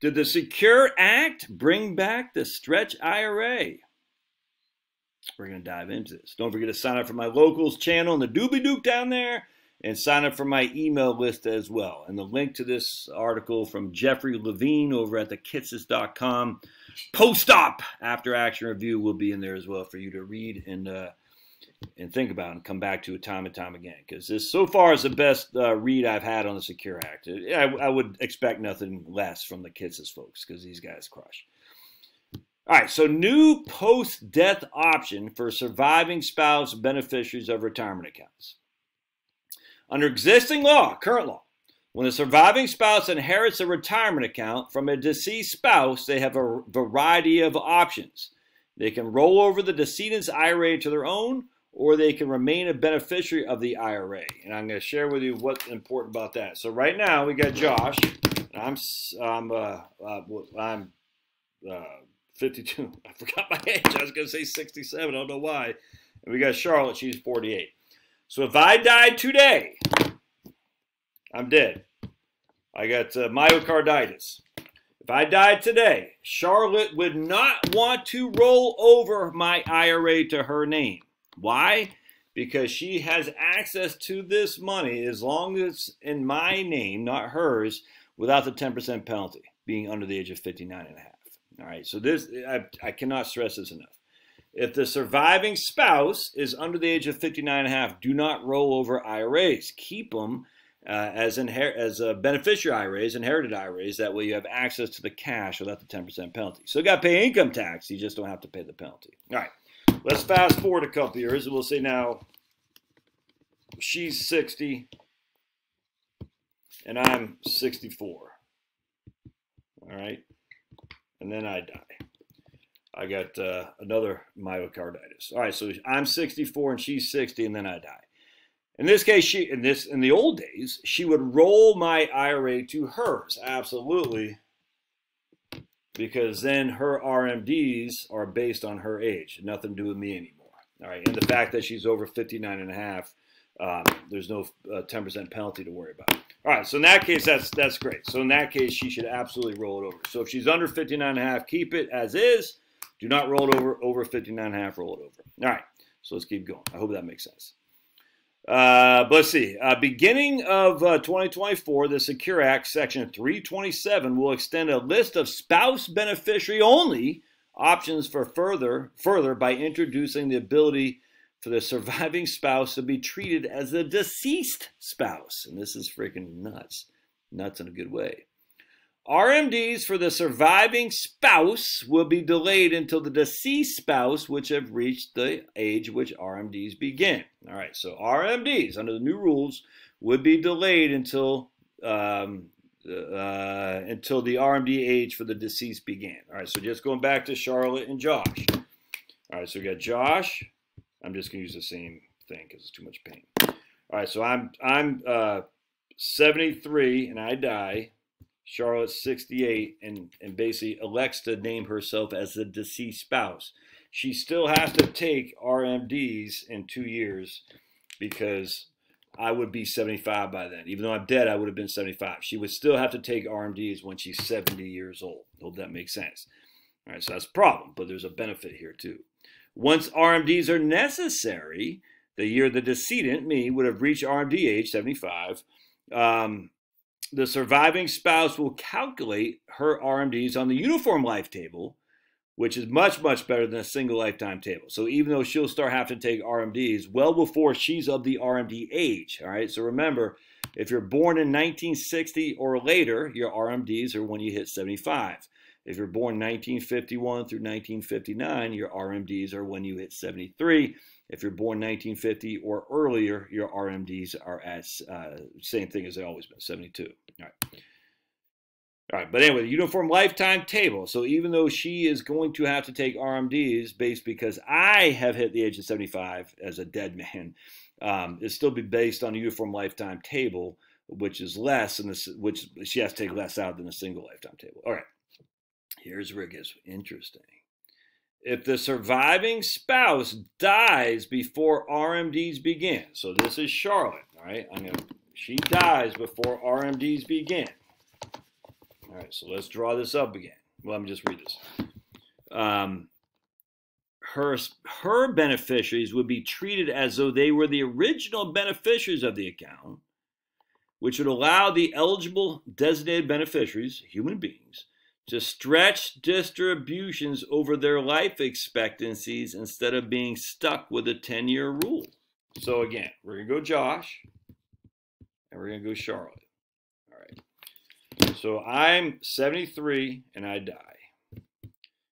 Did the Secure Act bring back the Stretch IRA? We're going to dive into this. Don't forget to sign up for my Locals channel and the doobie-doop down there, and sign up for my email list as well. And the link to this article from Jeffrey Levine over at the kitces.com post-op after action review will be in there as well for you to read and think about and come back to it time and time again, because this so far is the best read I've had on the Secure Act. I would expect nothing less from the Kitces folks, because these guys crush. All right, so new post-death option for surviving spouse beneficiaries of retirement accounts. Under existing law, current law, when a surviving spouse inherits a retirement account from a deceased spouse, they have a variety of options. They can roll over the decedent's IRA to their own, or they can remain a beneficiary of the IRA. And I'm going to share with you what's important about that. So right now we got Josh. And I'm 52. I forgot my age. I was going to say 67. I don't know why. And we got Charlotte. She's 48. So if I die today, I'm dead. I got myocarditis. If I died today, Charlotte would not want to roll over my IRA to her name. Why? Because she has access to this money as long as it's in my name, not hers, without the 10% penalty, being under the age of 59 and a half. All right, so this, I cannot stress this enough. If the surviving spouse is under the age of 59 and a half, do not roll over IRAs. Keep them as beneficiary IRAs, inherited IRAs. That way you have access to the cash without the 10% penalty. So you got to pay income tax. You just don't have to pay the penalty. All right. Let's fast forward a couple years, and we'll see now she's 60 and I'm 64. All right. And then I die. I got another myocarditis. All right, so I'm 64 and she's 60, and then I die. In this case, in the old days, she would roll my IRA to hers, absolutely, because then her RMDs are based on her age, nothing to do with me anymore. All right, and the fact that she's over 59 and a half, there's no 10% penalty to worry about. All right, so in that case, that's great. So in that case, she should absolutely roll it over. So if she's under 59 and a half, keep it as is. Do not roll it over. Over 59 and a half, roll it over. All right, so let's keep going. I hope that makes sense. But let's see. Beginning of 2024, the Secure Act Section 327 will extend a list of spouse beneficiary only options for further by introducing the ability for the surviving spouse to be treated as a deceased spouse. And this is freaking nuts. Nuts in a good way. RMDs for the surviving spouse will be delayed until the deceased spouse, which have reached the age which RMDs begin. All right, so RMDs under the new rules would be delayed until the RMD age for the deceased began. All right, so just going back to Charlotte and Josh. All right, so we got Josh. I'm just going to use the same thing because it's too much pain. All right, so I'm 73 and I die. Charlotte's 68 and basically elects to name herself as the deceased spouse. She still has to take RMDs in 2 years because I would be 75 by then. Even though I'm dead, I would have been 75. She would still have to take RMDs when she's 70 years old. Hope that makes sense. All right, so that's a problem, but there's a benefit here too. Once RMDs are necessary, the year the decedent, me, would have reached RMD age 75, the surviving spouse will calculate her RMDs on the uniform life table, which is much, much better than a single lifetime table. So even though she'll start having to take RMDs well before she's of the RMD age, all right? So remember, if you're born in 1960 or later, your RMDs are when you hit 75. If you're born 1951 through 1959, your RMDs are when you hit 73. If you're born 1950 or earlier, your RMDs are at same thing as they always been, 72. All right. All right, but anyway, the uniform lifetime table. So even though she is going to have to take RMDs based because I have hit the age of 75 as a dead man, it'll still be based on a uniform lifetime table, which is less than this, which she has to take less out than a single lifetime table. All right. Here's where it gets interesting. If the surviving spouse dies before RMDs begin, so this is Charlotte, all right? She dies before RMDs begin. All right, so let's draw this up again. Well, let me just read this. Her beneficiaries would be treated as though they were the original beneficiaries of the account, which would allow the eligible designated beneficiaries, human beings, to stretch distributions over their life expectancies instead of being stuck with a 10-year rule. So again, we're going to go Josh, and we're going to go Charlotte. All right. So I'm 73, and I die.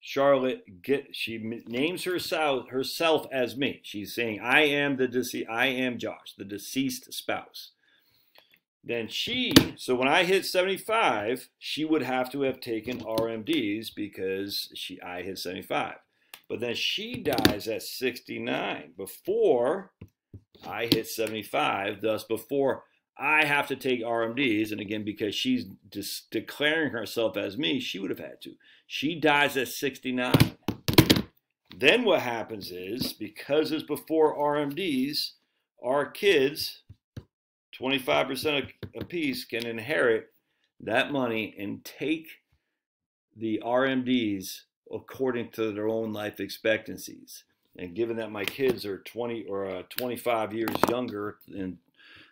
Charlotte, she names herself as me. She's saying, I am Josh, the deceased spouse. Then so when I hit 75, she would have to have taken RMDs because I hit 75. But then she dies at 69 before I hit 75, thus before I have to take RMDs. And again, because she's declaring herself as me, she would have had to. She dies at 69. Then what happens is, because it's before RMDs, our kids, 25% apiece, can inherit that money and take the RMDs according to their own life expectancies. And given that my kids are 20 or 25 years younger, and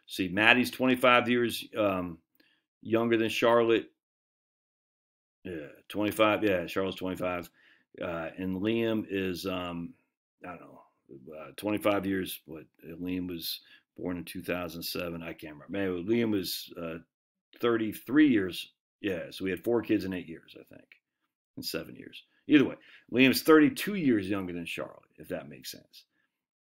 see, Maddie's 25 years younger than Charlotte. Yeah, 25. Yeah, Charlotte's 25, and Liam is I don't know, 25 years. What, Liam was born in 2007. I can't remember. Maybe Liam was 33 years. Yeah, so we had 4 kids in 8 years, I think, in 7 years. Either way, Liam's 32 years younger than Charlotte, if that makes sense.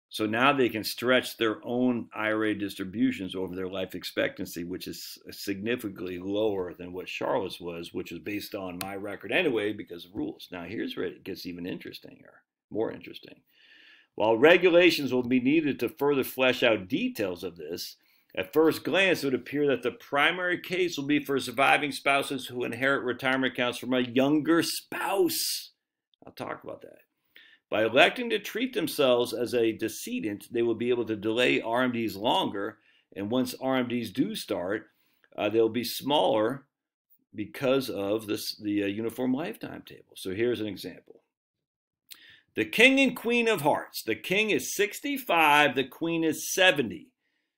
So now they can stretch their own IRA distributions over their life expectancy, which is significantly lower than what Charlotte's was, which is based on my record anyway because of rules. Now here's where it gets even interesting, or more interesting. While regulations will be needed to further flesh out details of this, at first glance it would appear that the primary case will be for surviving spouses who inherit retirement accounts from a younger spouse. I'll talk about that. By electing to treat themselves as a decedent, they will be able to delay RMDs longer, and once RMDs do start, they'll be smaller because of the uniform lifetime table. So here's an example. The king and queen of hearts. The king is 65, the queen is 70.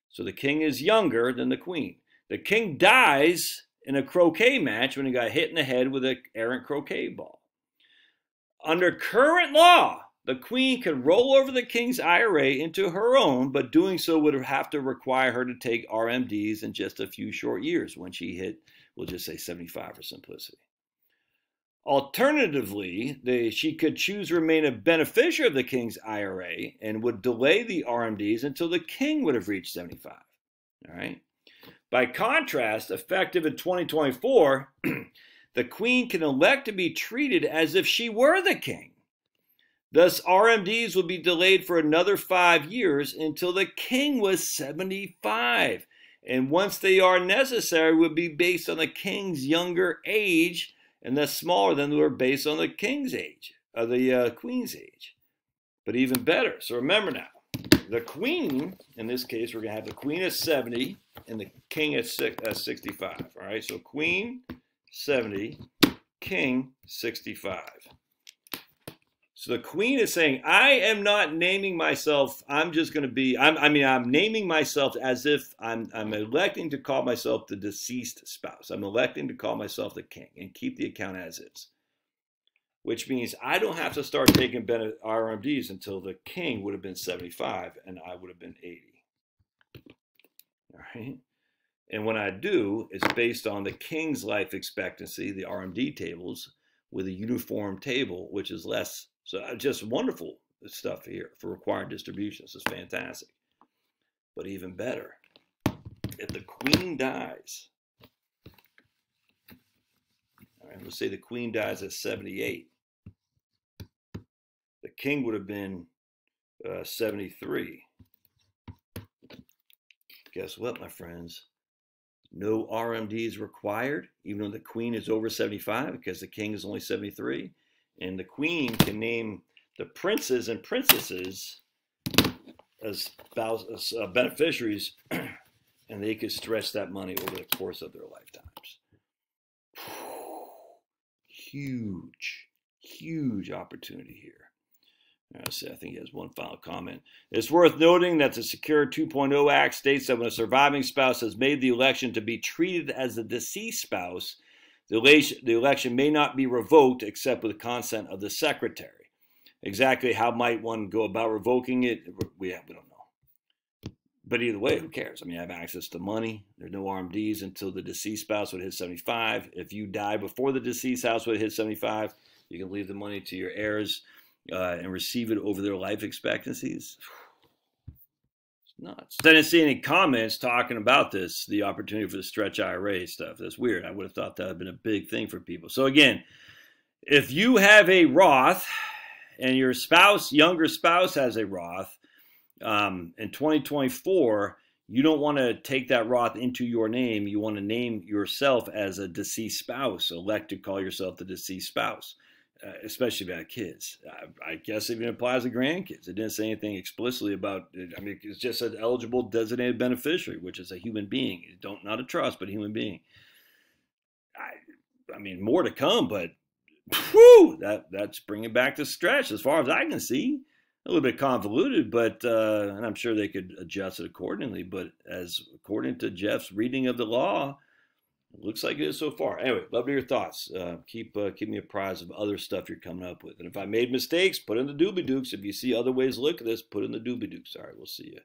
So the king is younger than the queen. The king dies in a croquet match when he got hit in the head with an errant croquet ball. Under current law, the queen could roll over the king's IRA into her own, but doing so would have to require her to take RMDs in just a few short years when she hit, we'll just say 75 for simplicity. Alternatively, she could choose to remain a beneficiary of the king's IRA and would delay the RMDs until the king would have reached 75. All right. By contrast, effective in 2024, the queen can elect to be treated as if she were the king. Thus, RMDs will be delayed for another 5 years until the king was 75. And once they are necessary, would be based on the king's younger age, and that's smaller than they were based on the king's age, or the queen's age. But even better. So remember now, the queen, in this case, we're going to have the queen at 70 and the king at 65. All right, so queen 70, king 65. So the queen is saying, I am not naming myself, I'm just going to be, I'm naming myself as if I'm electing to call myself the deceased spouse. I'm electing to call myself the king and keep the account as is, which means I don't have to start taking RMDs until the king would have been 75 and I would have been 80. All right. And when I do, it's based on the king's life expectancy, the RMD tables, with a uniform table, which is less. So just wonderful stuff here for required distributions. It's fantastic. But even better, if the queen dies, all right, let's say the queen dies at 78. The king would have been 73. Guess what, my friends? No RMDs required, even though the queen is over 75, because the king is only 73. And the queen can name the princes and princesses as beneficiaries, and they could stretch that money over the course of their lifetimes. huge, huge opportunity here. I think he has one final comment. It's worth noting that the Secure 2.0 Act states that when a surviving spouse has made the election to be treated as a deceased spouse, the election may not be revoked except with consent of the secretary. Exactly how might one go about revoking it, we don't know. But either way, who cares? I mean, I have access to money. There's no RMDs until the deceased spouse would hit 75. If you die before the deceased spouse would hit 75, you can leave the money to your heirs. And receive it over their life expectancies. It's nuts. I didn't see any comments talking about this, the opportunity for the Stretch IRA stuff. That's weird. I would have thought that would have been a big thing for people. So again, if you have a Roth and your spouse, younger spouse has a Roth, in 2024, you don't want to take that Roth into your name. You want to name yourself as a deceased spouse, elect to call yourself the deceased spouse. Especially about kids. I guess it even applies to grandkids. It didn't say anything explicitly about it. I mean, it's just an eligible designated beneficiary, which is a human being. Not a trust, but a human being. I mean, more to come, but whew, that's bringing back the Stretch as far as I can see. A little bit convoluted, but and I'm sure they could adjust it accordingly, but as according to Jeff's reading of the law, looks like it is so far. Anyway, love to hear your thoughts. Keep me apprised of other stuff you're coming up with. And if I made mistakes, put in the doobie-dukes. If you see other ways to look at this, put in the doobie-dukes. All right, we'll see you.